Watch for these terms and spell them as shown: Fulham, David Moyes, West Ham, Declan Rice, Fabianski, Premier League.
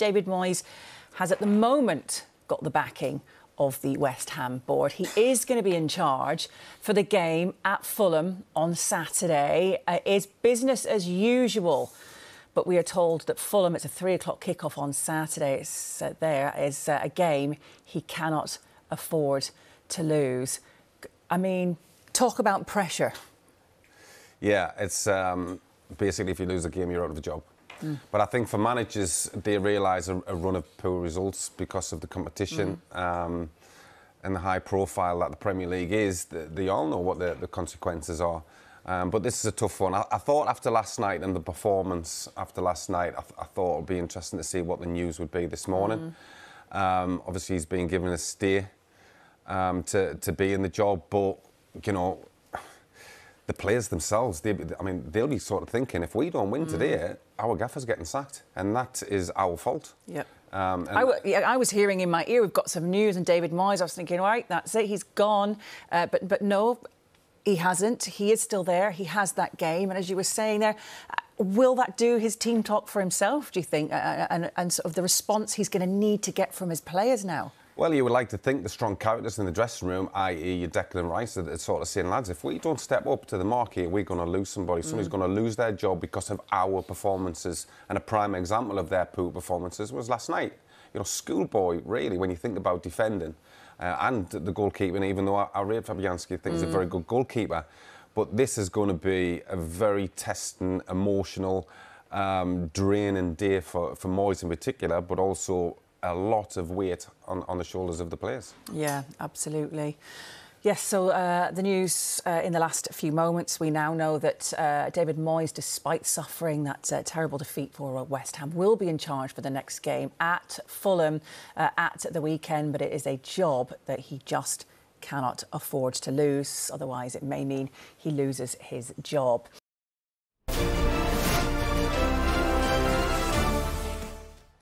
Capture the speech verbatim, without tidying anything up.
David Moyes has at the moment got the backing of the West Ham board. He is going to be in charge for the game at Fulham on Saturday. Uh, it's business as usual, but we are told that Fulham, it's a three o'clock kickoff on Saturday. It's, uh, there is uh, a game he cannot afford to lose. I mean, talk about pressure. Yeah, it's um, basically if you lose the game, you're out of a job. Mm. But I think for managers, they realise a, a run of poor results because of the competition mm. um, and the high profile that the Premier League is. They, they all know what the, the consequences are. Um, but this is a tough one. I, I thought after last night and the performance after last night, I, th I thought it would be interesting to see what the news would be this morning. Mm. Um, obviously, he's been given a steer um, to, to be in the job, but, you know, the players themselves, they, I mean, they'll be sort of thinking, if we don't win mm. today, our gaffer's getting sacked, and that is our fault. Yep. Um, I, yeah. I was hearing in my ear, we've got some news, and David Moyes, I was thinking, all right, that's it, he's gone. Uh, but, but no, he hasn't. He is still there. He has that game. And as you were saying there, will that do his team talk for himself, do you think, uh, and, and sort of the response he's going to need to get from his players now? Well, you would like to think the strong characters in the dressing room, that is your Declan Rice, are sort of saying, lads, if we don't step up to the mark here, we're going to lose somebody. Mm. Somebody's going to lose their job because of our performances. And a prime example of their poor performances was last night. You know, schoolboy, really, when you think about defending uh, and the goalkeeping, even though I, I read Fabianski thinks mm. he's a very good goalkeeper. But this is going to be a very testing, emotional, um, draining day for, for Moyes in particular, but also a lot of weight on, on the shoulders of the players. Yeah, absolutely. Yes, so uh, the news uh, in the last few moments, we now know that uh, David Moyes, despite suffering that uh, terrible defeat for West Ham, will be in charge for the next game at Fulham uh, at the weekend, but it is a job that he just cannot afford to lose. Otherwise, it may mean he loses his job.